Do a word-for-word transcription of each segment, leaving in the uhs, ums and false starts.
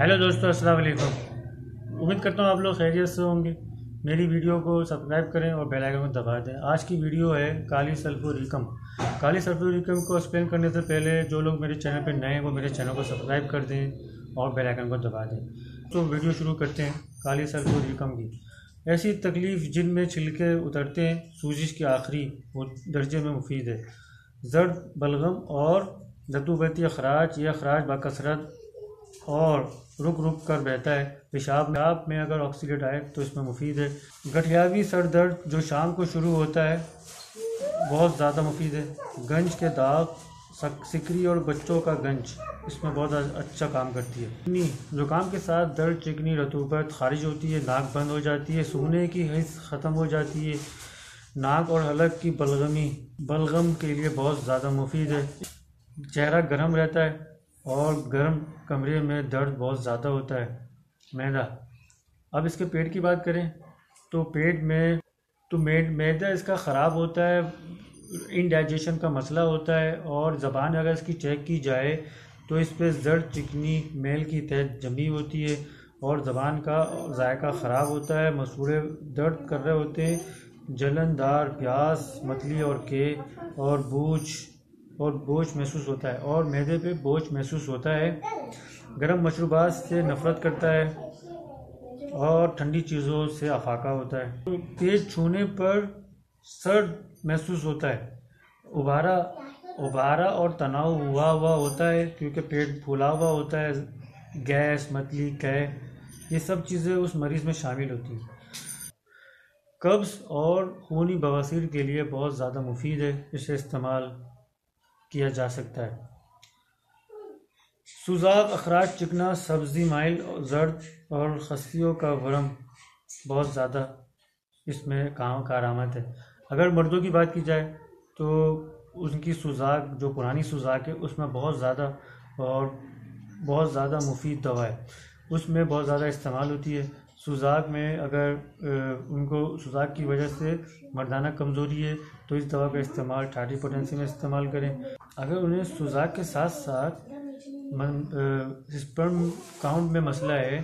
Hello दोस्तों, अस्सलाम वालेकुम। उम्मीद करता हूँ आप लोग खैरियत से होंगे। मेरी वीडियो को सब्सक्राइब करें और बेल आइकन को दबा दें। आज की वीडियो है काली सल्फ्यूरिकम। काली सल्फ्यूरिकम को एक्सप्लेन करने से पहले जो लोग मेरे चैनल पर नए हैं वो मेरे चैनल को सब्सक्राइब कर दें और बेल आइकन को दबा दें। तो वीडियो शुरू करते हैं। काली सल्फ्यूरिकम की ऐसी तकलीफ़ जिनमें छिलके उतरते हैं, सूजिश के आखिरी दर्जे में मुफीद है। जर्द बलगम और जद्दूबती अखराज, यह अखराज बाकसरत और रुक रुक कर बहता है। पेशाब पेशाब में अगर ऑक्सीडेट आए तो इसमें मुफीद है। गठियावी सर दर्द जो शाम को शुरू होता है, बहुत ज़्यादा मुफीद है। गंज के दाग, सिकरी और बच्चों का गंज इसमें बहुत अच्छा काम करती है। चिकनी जुकाम के साथ दर्द, चिकनी रतूबत खारिज होती है, नाक बंद हो जाती है, सूंघने की हिस्स ख़त्म हो जाती है। नाक और हलक की बलगमी बलगम के लिए बहुत ज़्यादा मुफीद है। चेहरा गर्म रहता है और गर्म कमरे में दर्द बहुत ज़्यादा होता है। मैदा, अब इसके पेट की बात करें तो पेट में तो मैदा इसका ख़राब होता है, इनडाइजेशन का मसला होता है। और ज़बान अगर इसकी चेक की जाए तो इस पर जर्द, चिकनी, मेल की तह जमी होती है और ज़बान का जायका ख़राब होता है। मसूड़े दर्द कर रहे होते हैं, जलनदार प्यास, मतली और के और बूझ और बोझ महसूस होता है और मैदे पे बोझ महसूस होता है। गर्म मशरूबात से नफरत करता है और ठंडी चीज़ों से अफाका होता है। तो पेट छूने पर सर्द महसूस होता है, उबारा उबारा और तनाव हुआ हुआ होता है क्योंकि पेट फूला हुआ होता है। गैस, मतली, कैफ, ये सब चीज़ें उस मरीज़ में शामिल होती हैं। कब्ज़ और खूनी बवासीर के लिए बहुत ज़्यादा मुफीद है, इसे इस्तेमाल किया जा सकता है। सुजाक अखराज, चिकना, सब्जी, माइल, जर्द और खस्तियों का वरम बहुत ज़्यादा इसमें काम का आरामत है। अगर मर्दों की बात की जाए तो उनकी सुजाक, जो पुरानी सुजाक है, उसमें बहुत ज़्यादा और बहुत ज़्यादा मुफीद दवा है, उसमें बहुत ज़्यादा इस्तेमाल होती है। सुजाक में अगर उनको सुजाक की वजह से मर्दाना कमज़ोरी है तो इस दवा का इस्तेमाल ठाठी पोटेंसी में इस्तेमाल करें। अगर उन्हें सुजाक के साथ साथ स्पर्म काउंट में मसला है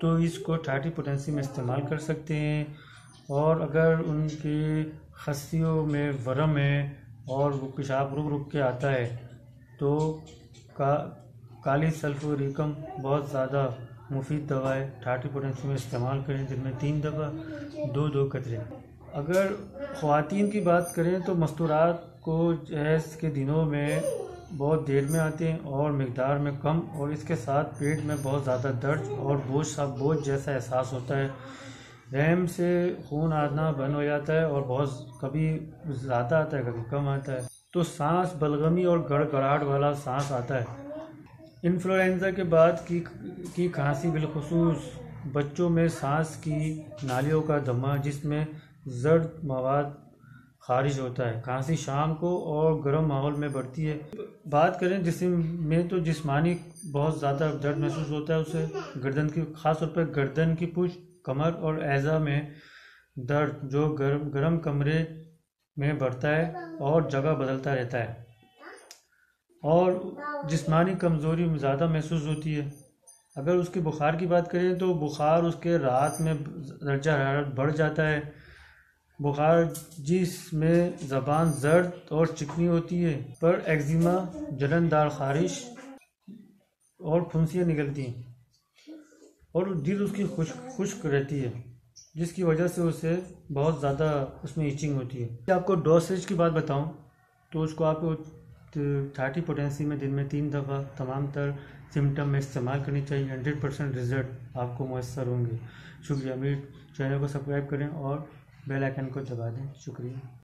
तो इसको ठाठी पोटेंसी में इस्तेमाल कर सकते हैं। और अगर उनके खस्तियों में वरम है और वो पेशाब रुक रुक के आता है तो का, काली सल्फ्यूरिकम बहुत ज़्यादा मुफीद दवा है, ठाठी पोटेंसी में इस्तेमाल करें। दिन में तीन दफ़ा, दो दो कतरे। अगर ख़वातीन की बात करें तो मस्तूरात को जहेज़ के दिनों में बहुत देर में आते हैं और मिकदार में कम, और इसके साथ पेट में बहुत ज़्यादा दर्द और बोझ सा बोझ जैसा एहसास होता है। रहम से खून आना बंद हो जाता है और बहुत कभी ज़्यादा आता है, कभी कम आता है। तो सांस बलगमी और गड़गड़ाहट वाला सांस आता है। इन्फ्लुएंजा के बाद की की खांसी, बिलखसूस बच्चों में सांस की नालियों का दमा जिसमें जर्द मवाद खारिज होता है। खांसी शाम को और गर्म माहौल में बढ़ती है। बात करें जिसम में तो जिस्मानी बहुत ज़्यादा दर्द महसूस होता है उसे। गर्दन की, ख़ास तौर पर गर्दन की पूछ, कमर और ऐज़ा में दर्द जो गर्म गर्म कमरे में बढ़ता है और जगह बदलता रहता है। और जिस्मानी कमज़ोरी ज़्यादा महसूस होती है। अगर उसके बुखार की बात करें तो बुखार उसके रात में दर्जा हरारत बढ़ जाता है। बुखार जिसमें ज़बान जर्द और चिकनी होती है, पर एक्जिमा, जलनदार खारिश और फुंसियाँ निकलती हैं। और दिल उसकी खुश्क खुश्क रहती है जिसकी वजह से उसे बहुत ज़्यादा उसमें इचिंग होती है। आपको डोसेज की बात बताऊं तो उसको आपको ठाठी पोटेंसी में दिन में तीन दफ़ा तमाम तर सिम्टम में इस्तेमाल करनी चाहिए। हंड्रेड परसेंट रिजल्ट आपको मुयसर होंगे। शुक्रिया। मेरे चैनल को सब्सक्राइब करें और बेल आइकन को दबा दें। शुक्रिया।